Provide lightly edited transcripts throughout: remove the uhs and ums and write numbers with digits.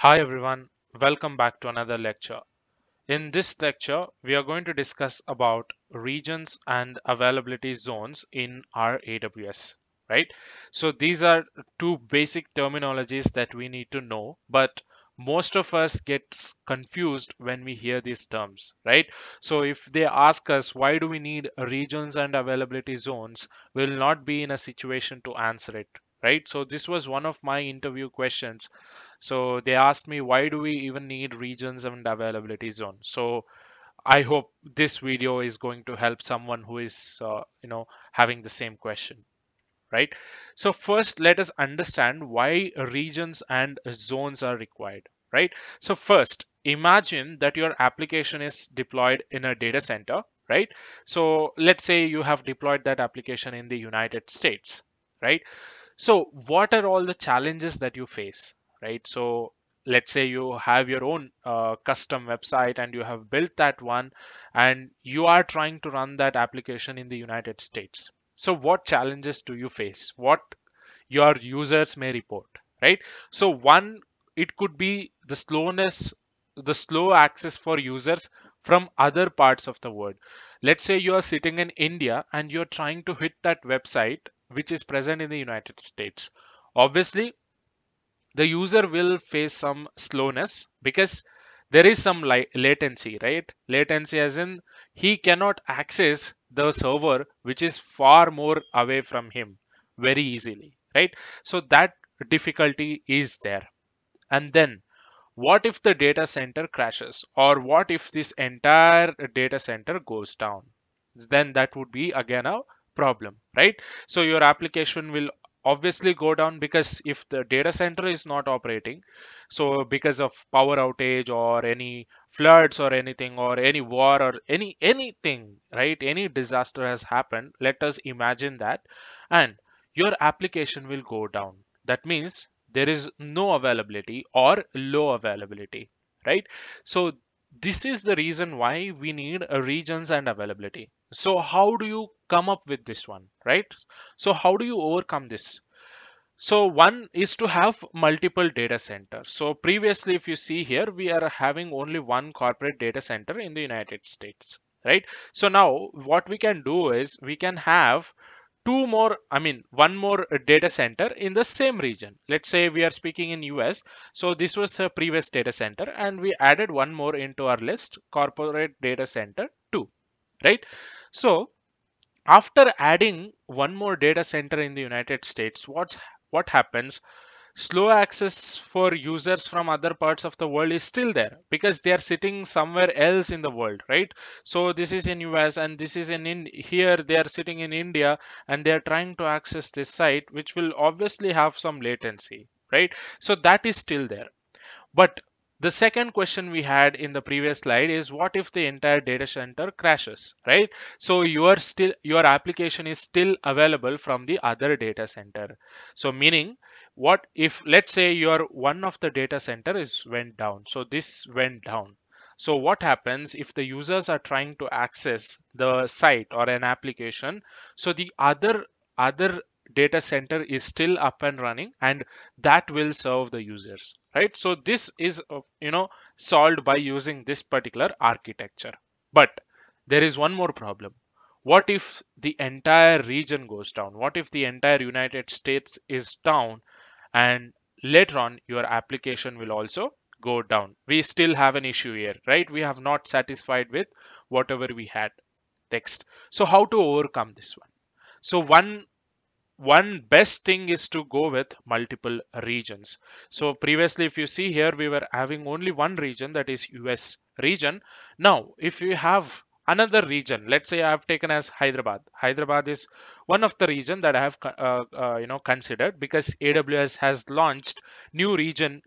Hi everyone, welcome back to another lecture. In this lecture, we are going to discuss about regions and availability zones in our AWS, right? So these are two basic terminologies that we need to know, but most of us gets confused when we hear these terms, right? So if they ask us why do we need regions and availability zones, we'll not be in a situation to answer it, right? So this was one of my interview questions. So they asked me, why do we even need regions and availability zone? So I hope this video is going to help someone who is, having the same question, right? So first, let us understand why regions and zones are required, right? So first, imagine that your application is deployed in a data center, right? So let's say you have deployed that application in the United States, right? So what are all the challenges that you face? Right. So let's say you have your own custom website and you have built that one and you are trying to run that application in the United States. So what challenges do you face? What your users may report, right? So one, it could be the slowness, the slow access for users from other parts of the world. Let's say you are sitting in India and you're trying to hit that website, which is present in the United States. Obviously, the user will face some slowness because there is some latency, right? Latency as in he cannot access the server, which is far more away from him very easily, right? So that difficulty is there. And then what if the data center crashes, or what if this entire data center goes down? Then that would be again a problem, right? So your application will obviously go down because if the data center is not operating, so because of power outage or any floods or anything or any war or anything, right? Any disaster has happened. Let us imagine that, and your application will go down. That means there is no availability or low availability, right? So this is the reason why we need regions and availability. So how do you come up with this one, right? So how do you overcome this? So one is to have multiple data centers. So previously, if you see here, we are having only one corporate data center in the United States, right? So now what we can do is we can have one more data center in the same region. Let's say we are speaking in US. So this was the previous data center and we added one more into our list, corporate data center 2, right? So after adding one more data center in the United States, what happens? Slow access for users from other parts of the world is still there because they are sitting somewhere else in the world, right? So this is in US and this is in here, they are sitting in India and they are trying to access this site, which will obviously have some latency, right? So that is still there. But the second question we had in the previous slide is, what if the entire data center crashes, right? So your application is still available from the other data center. So meaning, what if, let's say your one of the data center is went down. So this went down. So what happens if the users are trying to access the site or an application? So the other data center is still up and running and that will serve the users, right? So this is, solved by using this particular architecture. But there is one more problem. What if the entire region goes down? What if the entire United States is down and later on your application will also go down? We still have an issue here, right? We have not satisfied with whatever we had next. So how to overcome this one? So one best thing is to go with multiple regions. So previously, if you see here, we were having only one region, that is US region. Now, if you have another region, let's say I have taken as Hyderabad. Hyderabad is one of the region that I have, considered because AWS has launched new region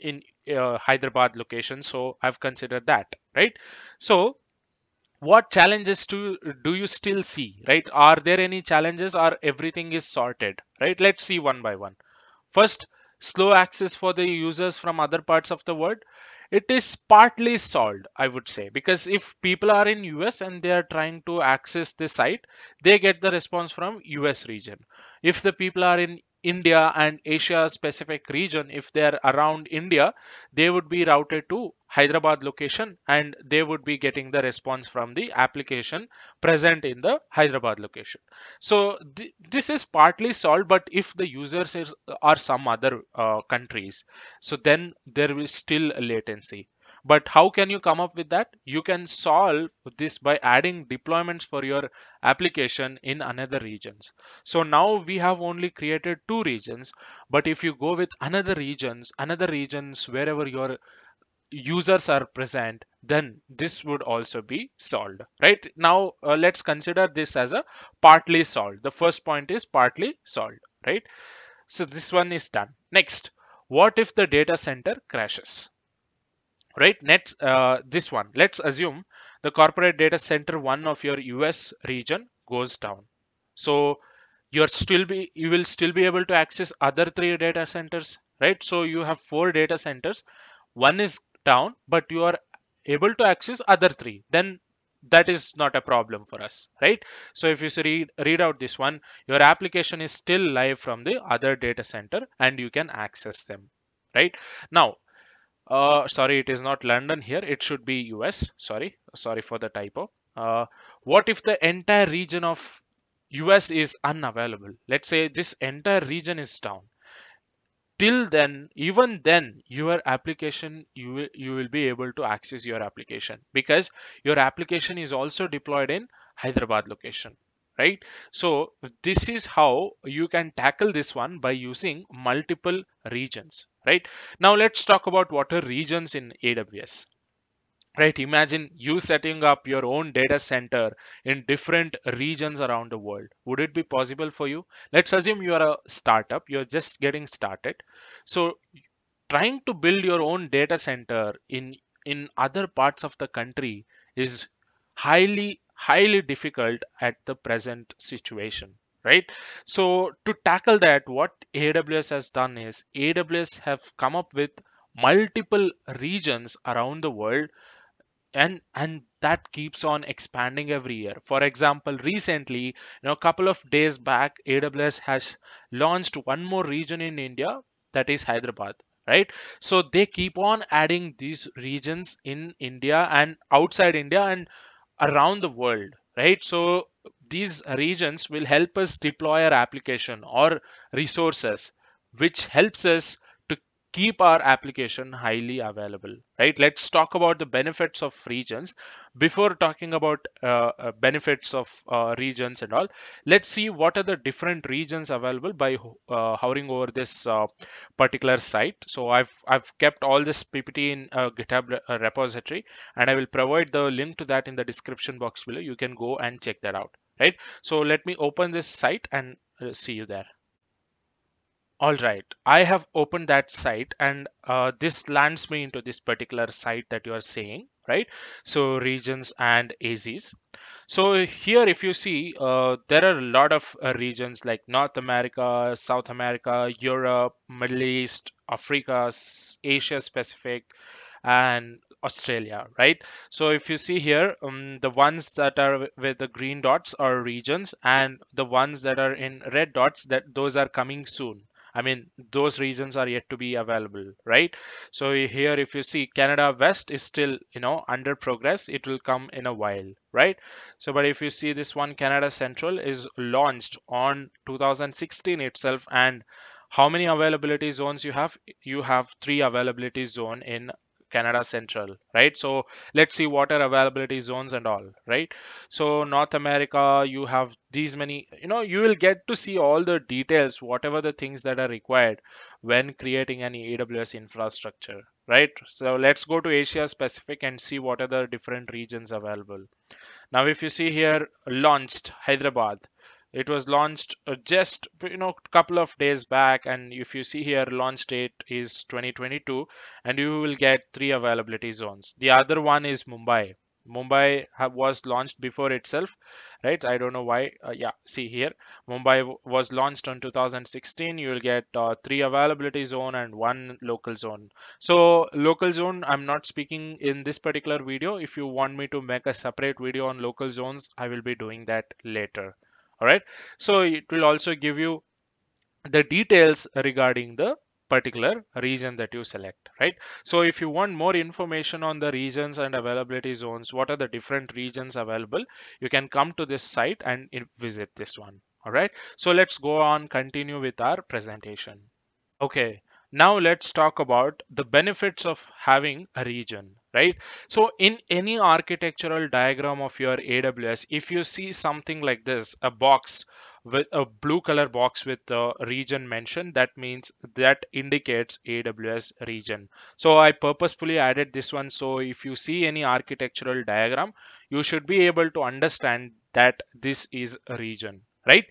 in Hyderabad location. So I've considered that, right? So what challenges do you still see, right? Are there any challenges or everything is sorted, right? Let's see one by one. First, slow access for the users from other parts of the world. It is partly solved, I would say, because if people are in US and they are trying to access the site, they get the response from US region. If the people are in India and Asia specific region, if they're around India, they would be routed to Hyderabad location and they would be getting the response from the application present in the Hyderabad location. So this is partly solved, but if the users are some other countries, so then there will still a latency. But how can you come up with that? You can solve this by adding deployments for your application in another regions. So now we have only created two regions, but if you go with another regions wherever your users are present, then this would also be solved. Right now, let's consider this as a partly solved. The first point is partly solved, right? So this one is done. Next, what if the data center crashes? Right, next, this one, let's assume the corporate data center one of your US region goes down. So you will still be able to access other three data centers, right? So you have four data centers, one is down, but you are able to access other three. Then that is not a problem for us, right? So if you read out this one, your application is still live from the other data center and you can access them, right? Now, sorry, it is not London here. It should be US. Sorry for the typo. What if the entire region of US is unavailable? Let's say this entire region is down. Till then, even then, your application, you will be able to access your application because your application is also deployed in Hyderabad location, right? So this is how you can tackle this one by using multiple regions. Right now, let's talk about what are regions in AWS. Right, imagine you setting up your own data center in different regions around the world. Would it be possible for you? Let's assume you are a startup, you're just getting started. So trying to build your own data center in other parts of the country is highly difficult at the present situation. Right. So to tackle that, what AWS has done is AWS have come up with multiple regions around the world, and that keeps on expanding every year. For example, recently, a couple of days back, AWS has launched one more region in India, that is Hyderabad. Right. So they keep on adding these regions in India and outside India and around the world. Right. So these regions will help us deploy our application or resources, which helps us to keep our application highly available, right? Let's talk about the benefits of regions. Before talking about benefits of regions and all, let's see what are the different regions available by hovering over this particular site. So I've kept all this PPT in GitHub repository, and I will provide the link to that in the description box below. You can go and check that out. Right, so let me open this site and see you there. All right, I have opened that site, and this lands me into this particular site that you are seeing, right? So regions and AZs. So here, if you see, there are a lot of regions like North America, South America, Europe, Middle East, Africa, Asia Pacific, and Australia, right? So if you see here, the ones that are with the green dots are regions, and the ones that are in red dots, that those are coming soon. I mean, those regions are yet to be available, right? So here, if you see, Canada West is still, under progress. It will come in a while, right? So, but if you see this one, Canada Central is launched on 2016 itself, and how many availability zones you have? You have 3 availability zones in Canada Central, right? So let's see what are availability zones and all, right? So North America, you have these many, you will get to see all the details, whatever the things that are required when creating an AWS infrastructure, right? So let's go to Asia Pacific and see what are the different regions available. Now, if you see here, launched Hyderabad. It was launched just couple of days back, and if you see here, launch date is 2022, and you will get 3 availability zones. The other one is Mumbai. Mumbai was launched before itself, right? I don't know why. See here, Mumbai was launched on 2016. You will get 3 availability zone and 1 local zone. So local zone, I'm not speaking in this particular video. If you want me to make a separate video on local zones, I will be doing that later. All right, so it will also give you the details regarding the particular region that you select, right? So if you want more information on the regions and availability zones, what are the different regions available, you can come to this site and visit this one. All right, so let's go on, continue with our presentation. Okay, now let's talk about the benefits of having a region, right? So in any architectural diagram of your AWS, if you see something like this, a box with a blue color box with the region mentioned, that means that indicates AWS region. So I purposefully added this one. So if you see any architectural diagram, you should be able to understand that this is a region, right?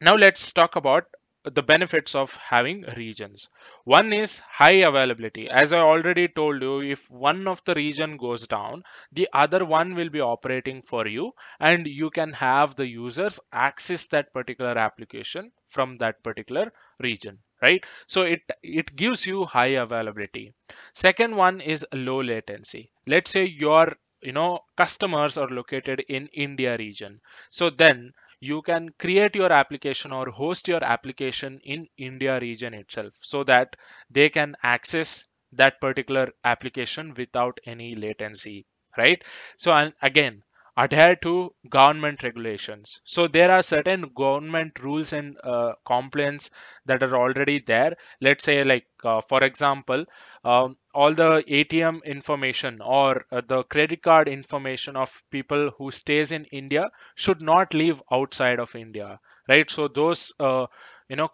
Now let's talk about the benefits of having regions. One is high availability. As I already told you, if one of the region goes down, the other one will be operating for you, and you can have the users access that particular application from that particular region, right? So it gives you high availability. Second one is low latency. Let's say your customers are located in India region, so then you can create your application or host your application in India region itself, so that they can access that particular application without any latency, right? So, and again, adhere to government regulations. So there are certain government rules and compliance that are already there. Let's say like, for example, all the ATM information or the credit card information of people who stays in India should not leave outside of India, right? So those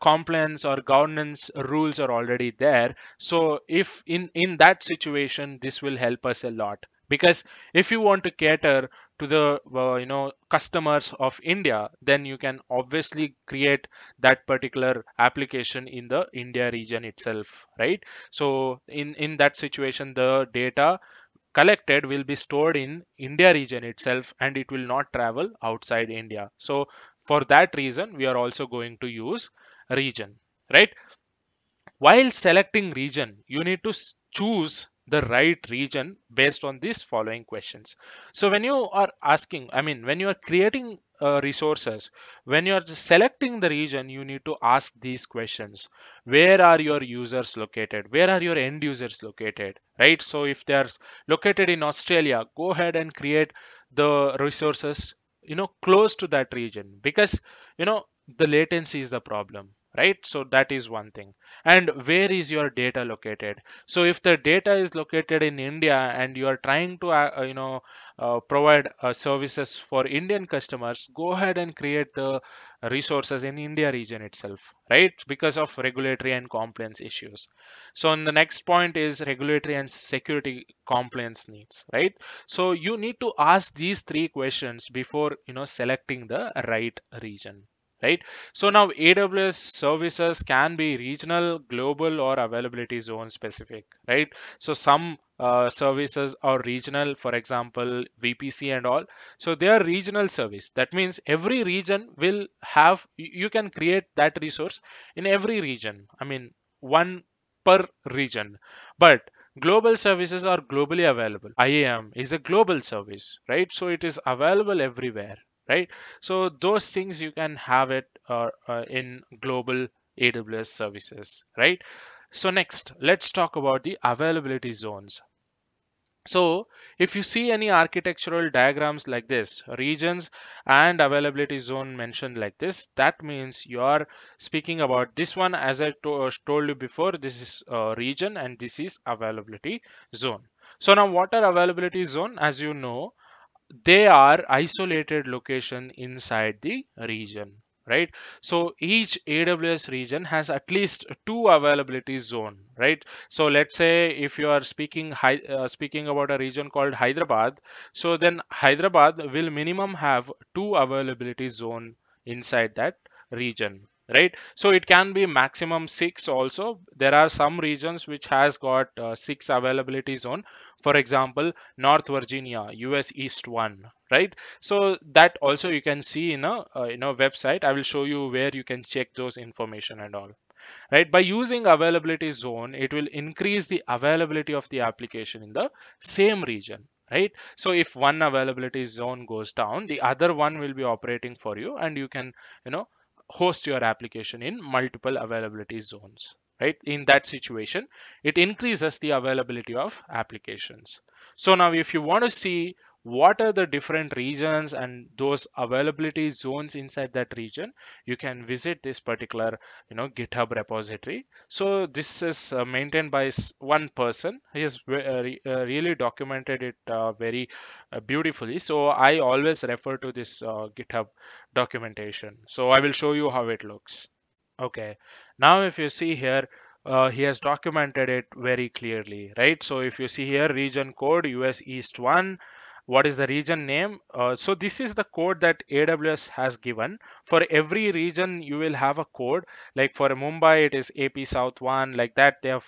compliance or governance rules are already there. So if in that situation, this will help us a lot, because if you want to cater to the customers of India, then you can obviously create that particular application in the India region itself, right? So in that situation, the data collected will be stored in India region itself, and it will not travel outside India. So for that reason, we are also going to use region, right? While selecting region, you need to choose the right region based on these following questions. So when you are asking, when you are creating resources, when you are selecting the region, you need to ask these questions. Where are your users located? Where are your end users located, right? So if they are located in Australia, go ahead and create the resources, close to that region, because, the latency is the problem, right? So that is one thing. And where is your data located? So if the data is located in India and you are trying to provide services for Indian customers, go ahead and create the resources in India region itself, right? Because of regulatory and compliance issues. So and the next point is regulatory and security compliance needs, right? So you need to ask these three questions before selecting the right region, right? So now AWS services can be regional, global, or availability zone specific, right? So some services are regional, for example, VPC and all. So they are regional service. That means every region will have, you can create that resource in every region. One per region. But global services are globally available. IAM is a global service, right? So it is available everywhere, right? So those things you can have it in global AWS services, right? So next, let's talk about the availability zones. So if you see any architectural diagrams like this, regions and availability zone mentioned like this, that means you are speaking about this one. As I told you before, this is a region and this is availability zone. So now what are availability zone? As you know, they are isolated location inside the region, right? So each AWS region has at least 2 availability zone, right? So let's say if you are speaking about a region called Hyderabad, so then Hyderabad will minimum have 2 availability zone inside that region, right? So it can be maximum 6 also. There are some regions which has got 6 availability zone. For example, North Virginia, US East 1, right? So that also you can see in a website. I will show you where you can check those information and all, right? By using availability zone, it will increase the availability of the application in the same region, right? So if one availability zone goes down, the other one will be operating for you, and you can host your application in multiple availability zones, right? In that situation, it increases the availability of applications. So now if you want to see what are the different regions and those availability zones inside that region, you can visit this particular GitHub repository. So this is maintained by one person. He has really documented it very beautifully. So I always refer to this GitHub documentation. So I will show you how it looks. Okay, now if you see here, he has documented it very clearly, right? So if you see here, region code US East 1, what is the region name? So this is the code that AWS has given. For every region, you will have a code. Like for Mumbai, it is AP South 1, like that. They have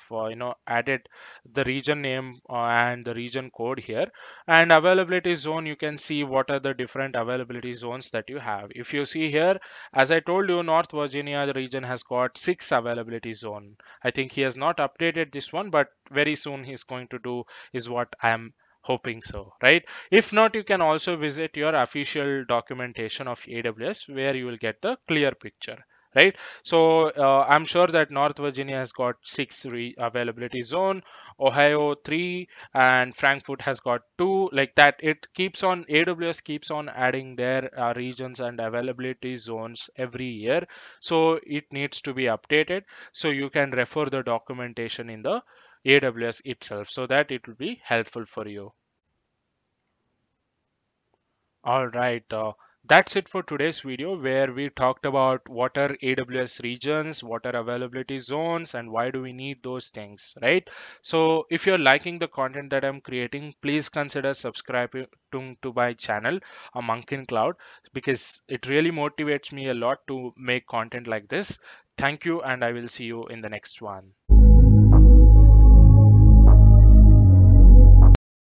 added the region name and the region code here. And availability zone, you can see what are the different availability zones that you have. If you see here, as I told you, North Virginia, the region has got 6 availability zones. I think he has not updated this one, but very soon he's going to do is what I am hoping so, right? If not, you can also visit your official documentation of AWS where you will get the clear picture, right? So I'm sure that North Virginia has got 6 availability zone, Ohio 3, and Frankfurt has got 2, like that. It keeps on, AWS keeps on adding their regions and availability zones every year. So it needs to be updated. So you can refer the documentation in the AWS itself so that it will be helpful for you. All right, that's it for today's video where we talked about what are AWS regions, what are availability zones, and why do we need those things, right? So if you're liking the content that I'm creating, please consider subscribing to my channel, A Monk in Cloud, because it really motivates me a lot to make content like this. Thank you, and I will see you in the next one.